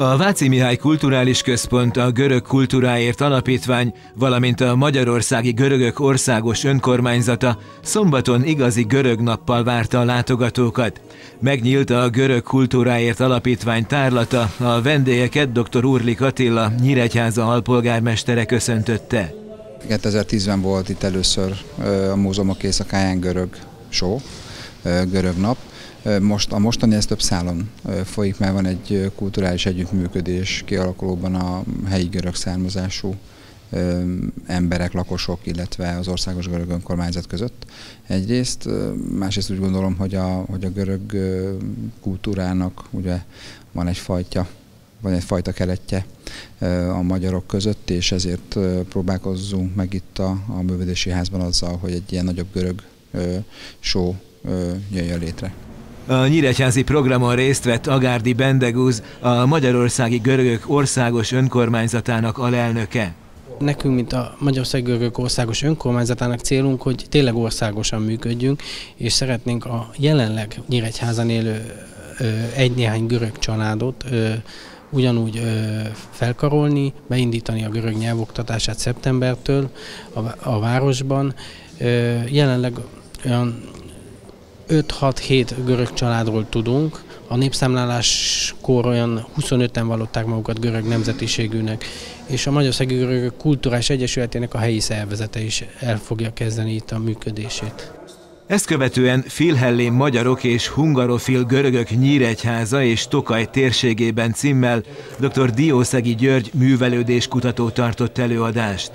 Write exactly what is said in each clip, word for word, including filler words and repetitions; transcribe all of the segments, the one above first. A Váci Mihály Kulturális Központ, a Görög Kultúráért Alapítvány, valamint a Magyarországi Görögök Országos Önkormányzata szombaton igazi görög nappal várta a látogatókat. Megnyílt a Görög Kultúráért Alapítvány tárlata, a vendégeket dr. Urli Attila, Nyíregyháza alpolgármestere köszöntötte. kétezer-tízben volt itt először a múzeumok éjszakáján görög show, görög nap. Most, a mostani ez több szálon folyik, mert van egy kulturális együttműködés kialakulóban a helyi görög származású emberek, lakosok, illetve az Országos Görög Önkormányzat között egyrészt. Másrészt úgy gondolom, hogy a, hogy a görög kultúrának ugye van egyfajta, van egyfajta keletje a magyarok között, és ezért próbálkozzunk meg itt a, a művészeti házban azzal, hogy egy ilyen nagyobb görög show jöjjön létre. A nyíregyházi programon részt vett Agárdi Bendegúz, a Magyarországi Görögök Országos Önkormányzatának alelnöke. Nekünk, mint a Magyarországi Görögök Országos Önkormányzatának célunk, hogy tényleg országosan működjünk, és szeretnénk a jelenleg Nyíregyházan élő egy-néhány görög családot ugyanúgy felkarolni, beindítani a görög nyelvoktatását szeptembertől a városban. Jelenleg olyan öt-hat-hét görög családról tudunk, a népszámláláskor olyan huszonöten vallották magukat görög nemzetiségűnek, és a Magyarországi Görögök Kulturális Egyesületének a helyi szervezete is el fogja kezdeni itt a működését. Ezt követően filhellén magyarok és hungarofil görögök Nyíregyháza és Tokaj térségében címmel dr. Diószegi György művelődéskutató tartott előadást.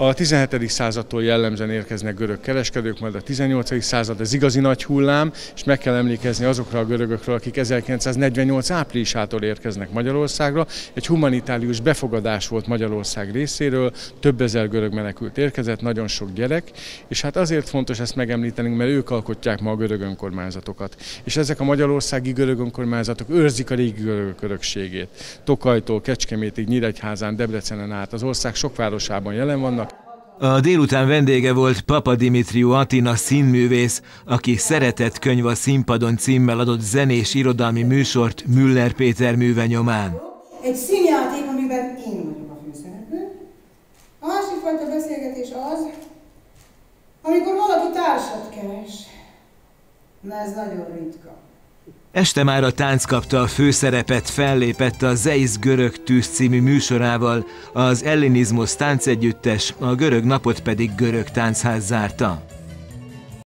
A tizenhetedik századtól jellemzően érkeznek görög kereskedők, majd a tizennyolcadik század az igazi nagy hullám, és meg kell emlékezni azokra a görögökről, akik ezerkilencszáznegyvennyolc áprilisától érkeznek Magyarországra. Egy humanitárius befogadás volt Magyarország részéről, több ezer görög menekült érkezett, nagyon sok gyerek, és hát azért fontos ezt megemlítenünk, mert ők alkotják ma a görög önkormányzatokat. És ezek a magyarországi görög önkormányzatok őrzik a régi görögök örökségét. Tokajtól Kecskemétig, Nyíregyházán, Debrecenen át az ország sok városában jelen vannak. A délután vendége volt Papadimitriu Athina színművész, aki Szeretett könyv a színpadon címmel adott zenés irodalmi műsort Müller Péter műve nyomán. Egy színjáték, amiben én vagyok a főszereplő. A másik fajta beszélgetés az, amikor valaki társat keres. Na ez nagyon ritka. Este már a tánc kapta a főszerepet, fellépett a Zeiss Görög Tűz című műsorával, az Ellinizmosz Táncegyüttes, a Görög napot pedig Görög Táncház zárta.